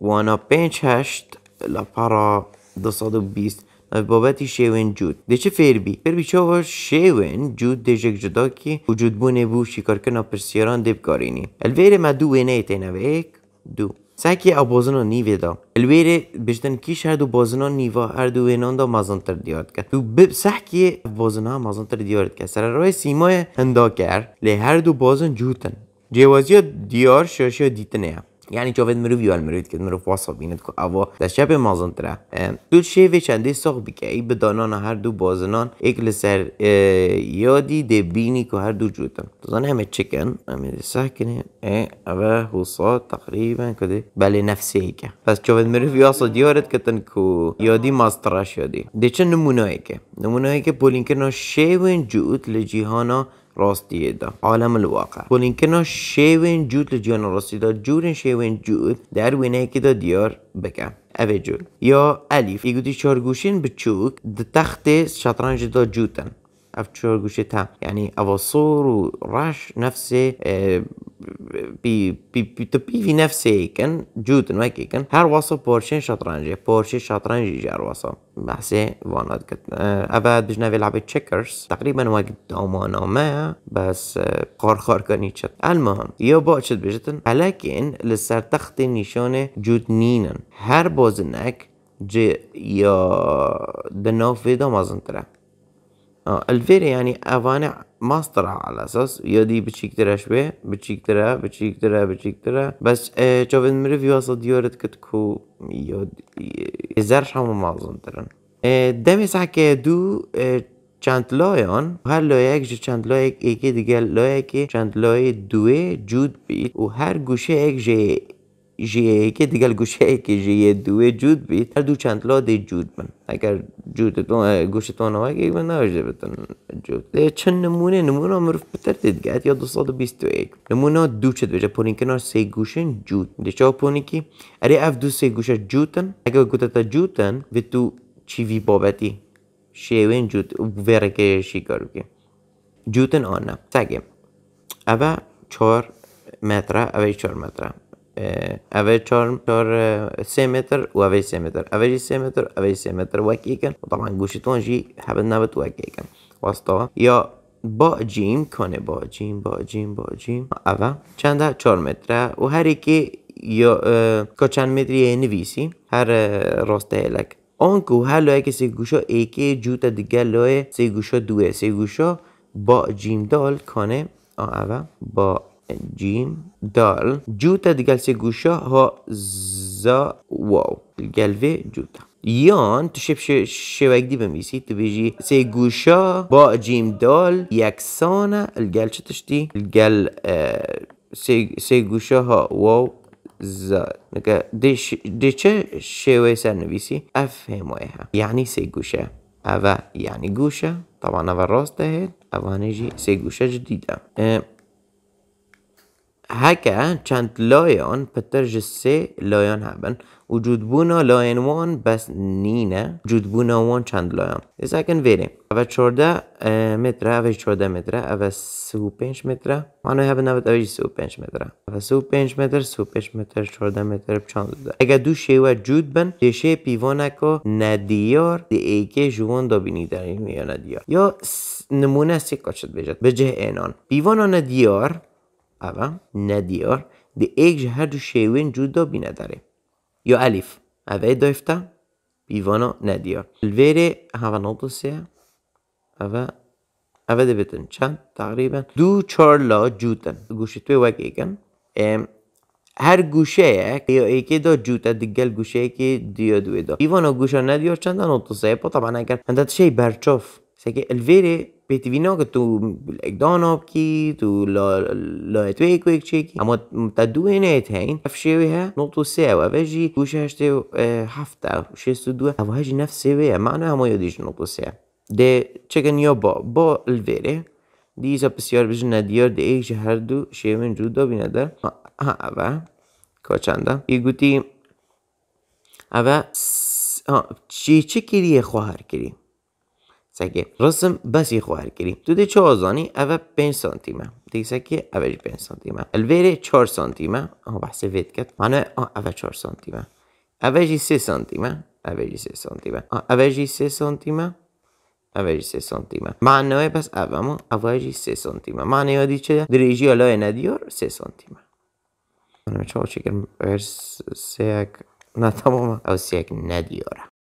وانا 5-8 لپارا دصد و 20 بابتی شیوین جود دیچه فیربی چاوه شیوین جود دیجک جدا که وجود بونه بو شکارکن پرسیران دیبکارینی الویره ما دو وینه تینه و ایک دو ساکی او بازنان نیوه دا الویره بشتن کیش هر دو بازنان نیوه هر دو وینان دا مازانتر دیارد که تو بب ساکی بازنان ها مازانتر دیارد که سر رای سیمای هندا کر لی هر دو بازن جوتن جوازی دیار شاشی دیتنه يعني شوفت مروف يوال مروف كد مروف واصل بيند كو اوا ده شاب مازن ترا دول شيفي چندي ساق بكي بدانان هر دو بازنان اك لسر يادي دي بيني كو هر دو جوتن تظن همه چكن همه دي ساكنه اوه هوصاد تقريبا كده بله نفسي ايكه بس شوفت مروف يواصل ديارت كتن كو يادي مازتراش يادي دي چن نمونه ايكه بولينكنا شيوين جوت لجيهانا راستیه دا عالم الواقع بولینکنا شیوین جود لجیان راستی دا جورن شیوین جود در وینه که دا دیار بکم اوه جور یا الیف ایگودی چارگوشین بچوک دا تخت شطرنج دا جودن اف چارگوشه تم یعنی اواصور و رش نفس بي نفسي كان جود نوكي كان هر وصف بورشين شطرنجي جار وصف بحسي وانا ابد بجنا في لعبة تشيكرز تقريبا وقت دومانا ما بس قرخار كاني تشت المهم يو باقشت بجتن لكن لسر تخت نشانه جود نينا هر بازنك جي يا دناف ويدا مازن ترى الفيري يعني أفانع ماسترها على أساس يدي بتشيكترها شوي بتشيكترها بس شوف المريفي وصل ديورت كتكو يدي يزرش هم معظم ترن دمي ساكي دو چند لایان هر لایه یک چند لایه یکی دیگه لایه که چند لایه دوه جود بید و هر گوشه یک جیه که دیگه گوشه که جیه دوه جود بید هر دو چند لا دی جود من اگر جودتون گوشتون هایی یک من نوشده بتن جود ده چند نمونه مروف بتردید گهت یا 221 نمونه دو چد بشه پونین کنار سه گوشن جود ده چا پونی که اره اف دو سه گوشه جودن اگر گوتتا جودن به تو چیوی بابتی شیوین جود ورکه شیکارو که جودن آنه سگه اوه 4 متره اوه 4 متره اوه 3 متر و اوه 3 متر اوه 3 متر اوه 3 متر وكي كان وطبعا قوشتون جي حبت نبت وكي كان وسطها يا با جيم كانه با جيم اوه چنده 4 متره و هر اكي يا كچن متري نويسي هر راسته لك اونكو هر لوه كسي گوشا اكي جوتا ديگه لوه سي گوشا دوه سي گوشا با جيم دال كانه اوه با جيم دال جوتا دقال سي قوشا ها زا واو القلبة جوتا يان تشب شواك دي بميسي تبيجي سي قوشا با جيم دال يكسانا القل شتشتي القل سي قوشا ها واو زا دي چه شواي سر نبيسي افهموها يعني سي قوشا اوه يعني قوشا طبعا اوه راس دهل اوه نجي سي قوشا جديدة هكا چند لايان بترج سه لايان هبن وجود بونا لاين وان بس نينه وجود بونا وان چند لايان اذا كان فيري اوه 14 متره اوه 14 متره اوه 35 متره معناه هبن اوه 35 متره اوه 35 متر 35 متر 14 متر بچند اگه دو شیوه جود بن دشه پیوانکو ندیار دی ایکه جوان دا بینی درین یا ندیار یا نمونه سکا چد بجد بجه اینان پیوانا ندیار اوه ندیار دی ایک جه هر دو شیوین جود دا بینه داره یا الیف اوه دایفتا بیوانا ندیار الویره اوه 93 اوه دی بتن چند تقریبا دو 4 لا جودن گوشه توی وک ایکن هر گوشه یک یا ایکی دا جوته دیگل گوشه ایکی دیا دوی دا بیوانا گوشه ندیار چند 93 پا طبعا اگر اندت شی برچاف سکه الویره پیتوینا که تو اقدان آب کی تو لایت ویک ویک چی کی اما تدوه نیت هین افشیوی ها نقطو سه و اوهجی گوشه هشته و هفته و 62 اوهجی نفس سوی ها معنی همه یادیش نقطو سه ده چکن یا با الویره دیسا بسیار بجن ندیار ده ایش هر دو شیوین جود دا بی ندر اوه که چنده یه گوتی اوه چی کریه خواهر کری سکه رسم بسی خواهر کریم توده چه آزانی اوه 5 سانتیمه دیگه سکه اوه 5 سانتیمه الویره 4 سانتیمه آه بحثه وید کت معنی اوه 4 سانتیمه اوه 3 سانتیمه اوه 3 سانتیمه اوه 3 سانتیمه اوه 3 سانتیمه معنی بس اوه اوه 3 سانتیمه معنی ها دی چه دریجی علای ندیار 3 سانتیمه منم چه ها چکرم اوه 3 نه تمام اوه 3 ندیاره